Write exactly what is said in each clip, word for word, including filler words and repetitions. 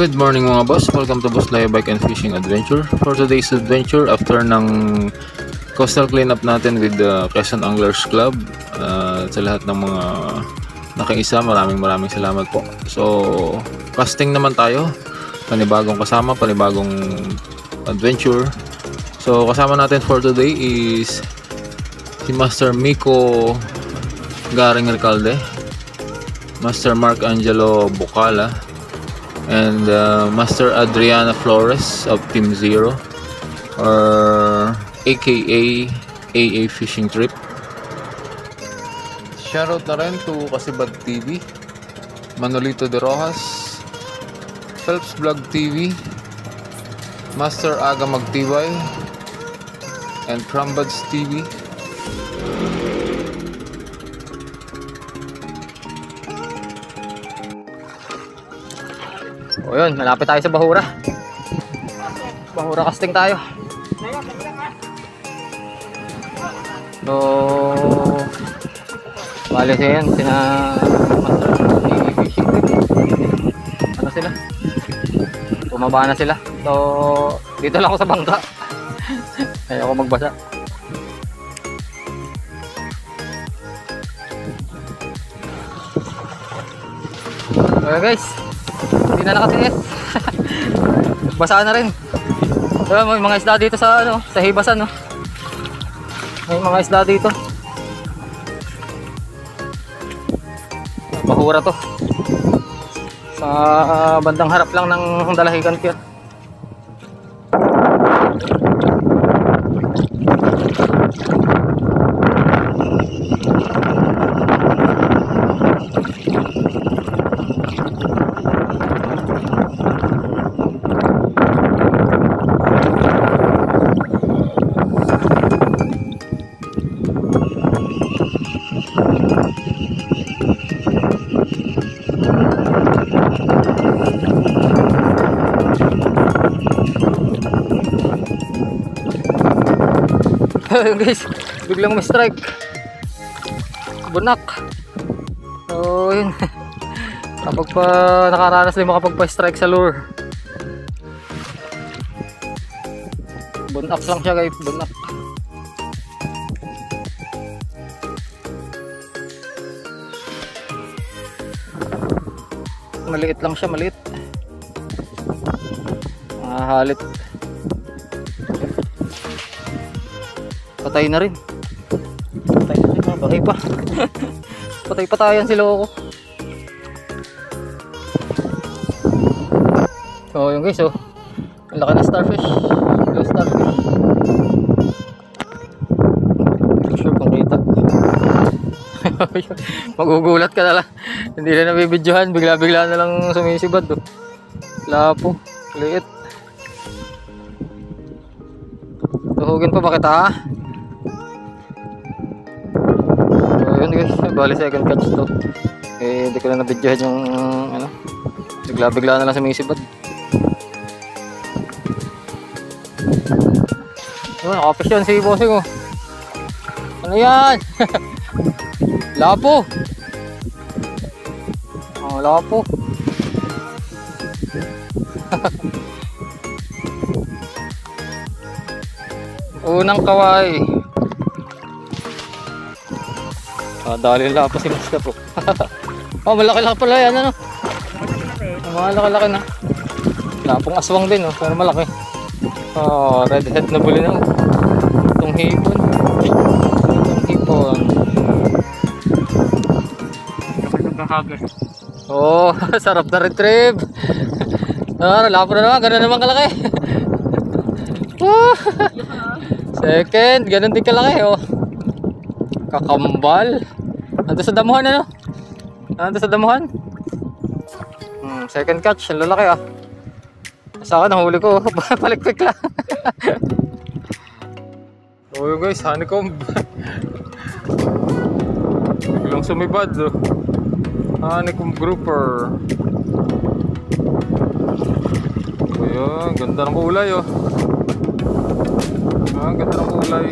Good morning mga boss, welcome to Boss Leo Bike and Fishing Adventure. For today's adventure, after ng coastal cleanup natin with the Quezon Anglers Club, uh, sa lahat ng mga nakiisa, maraming maraming salamat po. So, casting naman tayo, panibagong kasama, panibagong adventure. So, kasama natin for today is si Master Miko Garing Ricalde, Master Mark Angelo Bocala, and uh, Master Adriana Flores of Team Zero, or aka A A Fishing Trip. Shoutout na rin to Kasibat T V, Manulito de Rojas, Phelps Blog T V, Master Aga Magtibay, and Prambats T V. O yun, malapit tayo sa Bahura. Bahura casting tayo. So, bali siya yan, sina Master A A Fishing Trip. Ano sila? Bumaba na sila. So, dito lang ako sa bangka. Ayoko magbasa. Okay guys, hindi na nakatingin. Basaan na rin. Ayan, may mga isda dito sa ano, sa hibasan, no? May mga isda dito. Bahura to. Sa uh, bandang harap lang ng Dalahican Pier. Guys, biglang may strike bunak. So yun, kapag pa nakaranas na yung makapagpa-strike sa lure, bunak lang siya guys, bunak. Maliit lang siya, maliit, mahalit. Patay na rin. Patay na rin. Patay pa. Patay pa tayo yan si Loko. So yun guys, oh. Ang laki na starfish. Blue starfish. Make sure kung kita. Magugulat ka na lang. Hindi na nabibidyohan. Bigla-bigla na lang sumisibad. Oh. Lapo. Liit. Tuhugin pa ba kita, ha? Bali second catch to. Eh, hindi ko na nabidyohan yung ano, bigla-bigla na lang sumisibad. Yun, nakafish yun si Bossing, oh. Ano yan? Lapo. Oh, lapo. Unang kawai. Ah, dali lang pa si Master po. Oh, malaki-laki pala yan, ano? Malaki-laki na. Lapong aswang din, oh, pero malaki. Oh, redhead na buli na. Itong hipon. Itong hipon. Oh, sarap na retrieve. Ah, lapo na naman. Ganun naman kalaki. Second, ganun din kalaki, oh. Kakambal. Nandito sa damuhan, ano? Nandito sa damuhan. Hmm, second catch. Ang lalaki, ah. Sa akin, nahuli ko. Palikpik lang. So yun guys, honeycomb. Biglang sumibad, oh. Honeycombgrouper. So yun, ganda ng kulay, oh. Ah, ganda ng kulay.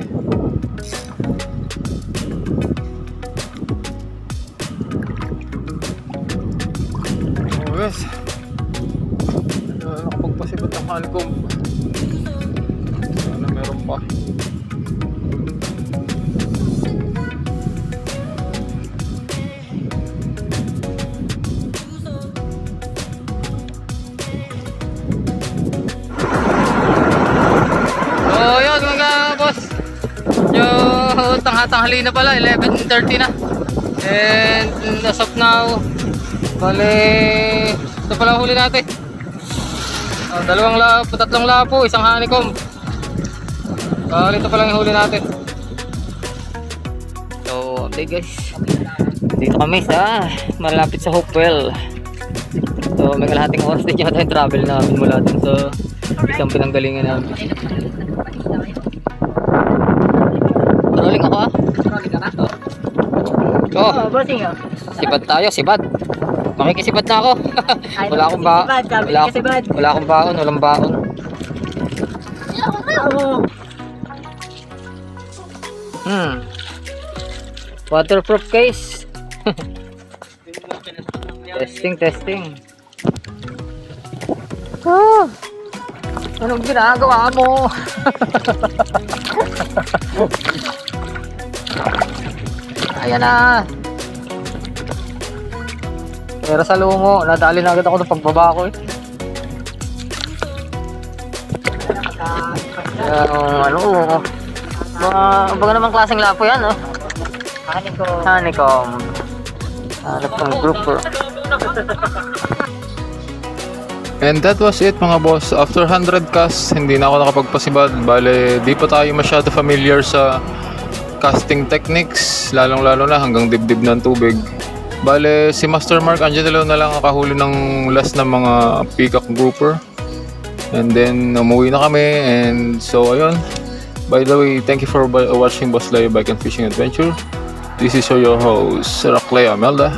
Kasibat ng honeycomb. Sana meron pa. So yun mga boss, yung tangha-tanghali na pala, eleven thirty na. And as of now, bali, ito pala huli natin. Oh, dalawang lapo, tatlong lapo, isang honeycomb. Bali, ito pala yung huli natin. So, update guys. Dito kami sa malapit sa Hopewell. So, may kalahating oras din yata yung travel namin mula dun sa isang pinanggalingan namin. Trolling ako ah. Trolling ka na? Oh, sibat tayo, sibat. Makikisibat na ako. Wala akong ba wala, wala akong baon, walang baon. Hmm. Waterproof case. Testing, testing. Oh. Anong ginagawa mo? Ayan na. Pero sa lungo, nadali na agad ako ng pagbaba ko eh. Ayan, um, ano, uh, mga, baga namang klaseng lapo yan, oh. Honeycomb. Honeycomb. Hanap ng grouper. And that was it mga boss. After one hundred casts, hindi na ako nakapagpasibad. Bale, di pa tayo masyado familiar sa casting techniques, lalong lalo na hanggang dibdib ng tubig. Bale, si Master Mark Angelo na lang nakahuli ng last ng mga peacock grouper, and then umuwi na kami. And so ayun, by the way, thank you for watching Boss Leo Bike and Fishing Adventure. This is your host Sarah Clay Amelda.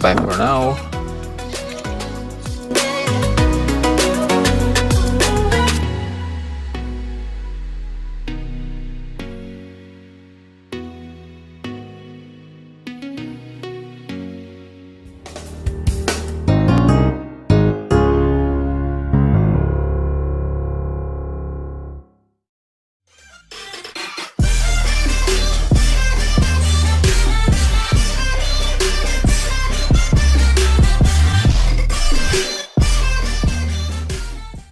Bye for now.